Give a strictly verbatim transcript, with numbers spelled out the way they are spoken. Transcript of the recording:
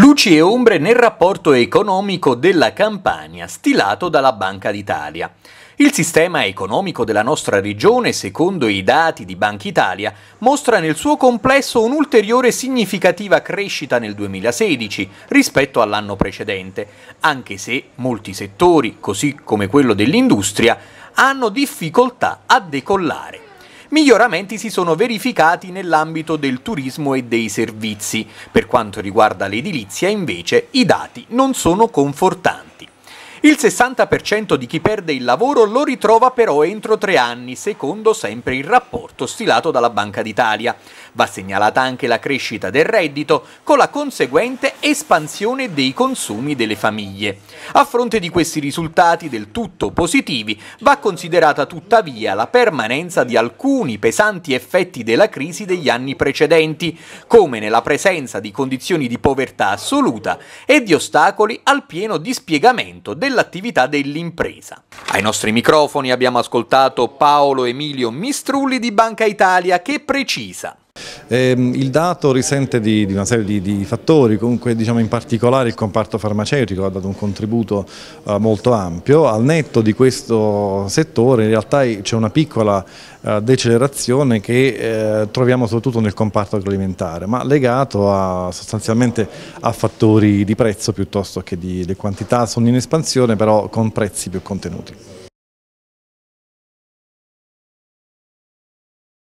Luci e ombre nel rapporto economico della Campania, stilato dalla Banca d'Italia. Il sistema economico della nostra regione, secondo i dati di Banca Italia, mostra nel suo complesso un'ulteriore significativa crescita nel duemilasedici rispetto all'anno precedente, anche se molti settori, così come quello dell'industria, hanno difficoltà a decollare. Miglioramenti si sono verificati nell'ambito del turismo e dei servizi. Per quanto riguarda l'edilizia, invece, i dati non sono confortanti. Il sessanta per cento di chi perde il lavoro lo ritrova però entro tre anni, secondo sempre il rapporto stilato dalla Banca d'Italia. Va segnalata anche la crescita del reddito, con la conseguente espansione dei consumi delle famiglie. A fronte di questi risultati del tutto positivi, va considerata tuttavia la permanenza di alcuni pesanti effetti della crisi degli anni precedenti, come nella presenza di condizioni di povertà assoluta e di ostacoli al pieno dispiegamento del dell'attività dell'impresa. Ai nostri microfoni abbiamo ascoltato Paolo Emilio Mistrulli di Banca Italia, che precisa. Eh, il dato risente di, di una serie di, di fattori, comunque diciamo in particolare il comparto farmaceutico ha dato un contributo eh, molto ampio. Al netto di questo settore in realtà c'è una piccola eh, decelerazione che eh, troviamo soprattutto nel comparto agroalimentare, ma legato a, sostanzialmente a fattori di prezzo piuttosto che di, di quantità. Sono in espansione però con prezzi più contenuti.